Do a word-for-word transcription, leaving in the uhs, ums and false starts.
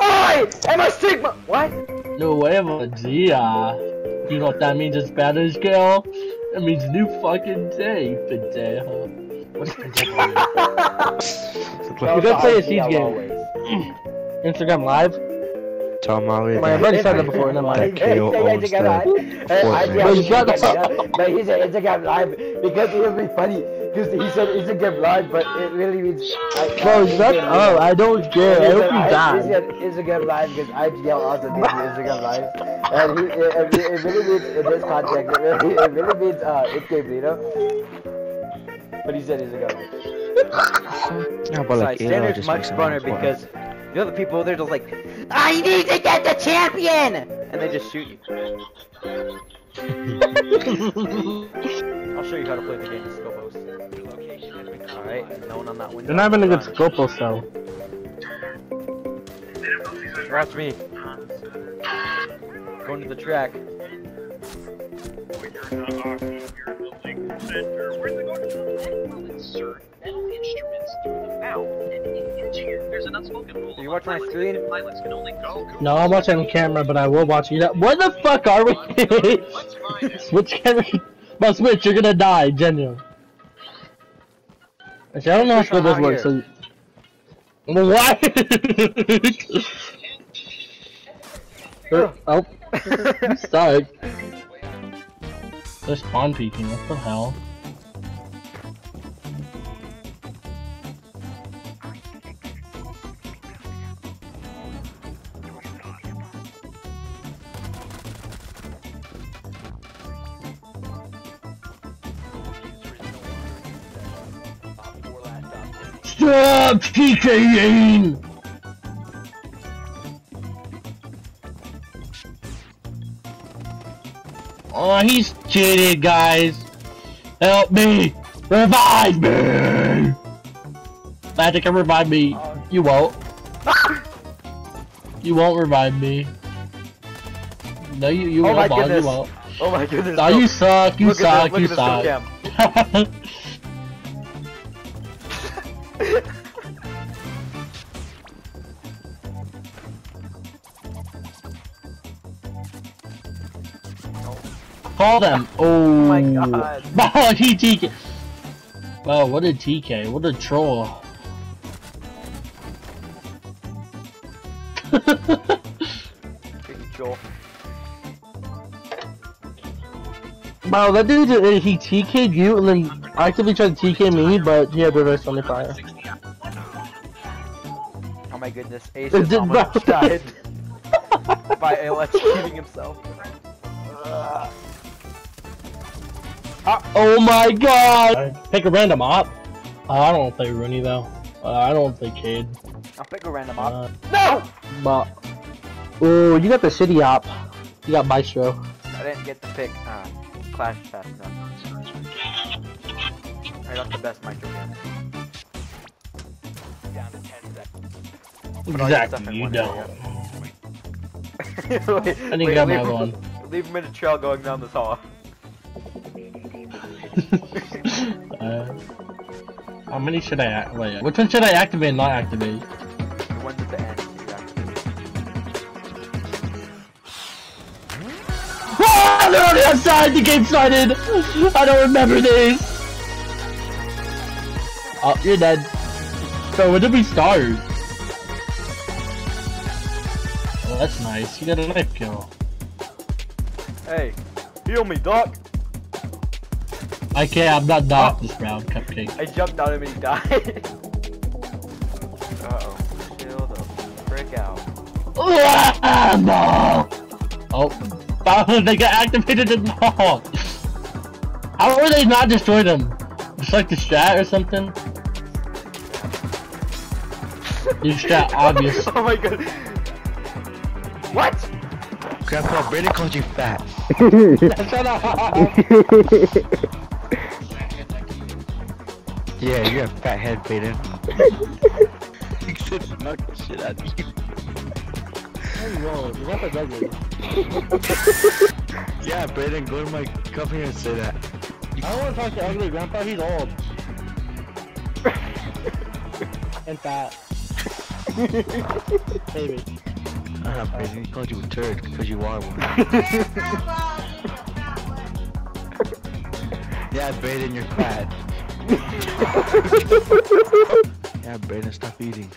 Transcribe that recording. I am a Sigma. What? Yo, whatever, G. Uh, you know what that means in Spanish, girl? It means new fucking day, pendejo. What is pendejo? We're gonna play a Siege game. Instagram Live. Tomorrow. I've already said that before. Never mind. Hey, Instagram Live. But he said Instagram Live because it would be funny. Because he said Instagram Live, but it really means. Bro, shut up! I don't care. I hope you die. He said Instagram Live because I yell also means Instagram Live, and he, it, it, it really means in this context. It really, it really means uh, it came, you know. But he said Instagram Live. No, but like, so standard's much funner because the other people they're just like, I need to get the champion, and they just shoot you. I'll show you how to play the game of Scopos. Alright, no one on that window. They're not even a good Scopos though. Watch me. Going to the track. Do you watch my screen? No, I'm watching camera, but I will watch you. Where the fuck are we? Switch camera. But switch, you're gonna die, genuine. Actually, I don't know how this works. So... What? Oh, you suck. They're spawn peeking, what the hell? Stop P K ing! Oh, he's cheated, guys. Help me! Revive me! Magic can revive me. You won't. You won't revive me. No, you you, oh won't, Bob, you won't. Oh my goodness. No, you suck. You look suck. This, you suck. Call them! Oh, oh my god! Oh, he T K! Wow, what a T K! What a troll! Wow, that dude, he T K'd you and then actively tried to T K me, but he had reverse on the fire. Oh my goodness, Ace is almost died by electrocuting himself. Uh. Uh, oh my god! Pick a random op. Uh, I don't play Rooney though. Uh, I don't play Cade. I'll pick a random op. Uh, no! But oh, you got the city op. You got Maestro. I didn't get to pick uh, Clash Pass. No. I got the best Maestro game. Down to ten seconds. Exactly, you don't. wait, I think wait, I got my one. Leave him in a trail going down this hall. uh, how many should I act? Wait, which one should I activate and not activate? The one at the end, you activate. Oh, they're already outside! The game started! I don't remember this! Oh, you're dead. So, when did we start? Oh, that's nice. You got a knife kill. Hey, heal me, Doc! I can't, I'm not Doc this round, Cupcake. I jumped out of him and he died. Uh-oh, shield the frick out. No! Oh, they got activated in the hall! How were they not destroyed them? Just like the strat or something? Your strat, obvious. Oh my god. What? Grandpa really called you fat. Shut up! Yeah, you have fat head, Peyton. You should knock the shit out of you. No, you got that ugly. Yeah, Peyton, go to my company and say that. I don't want to talk to ugly grandpa, he's old. And fat. Baby. Ah, baby, he called you a turd because you are one. Yeah, Brayden, you're fat. Yeah, Brayden, stop eating.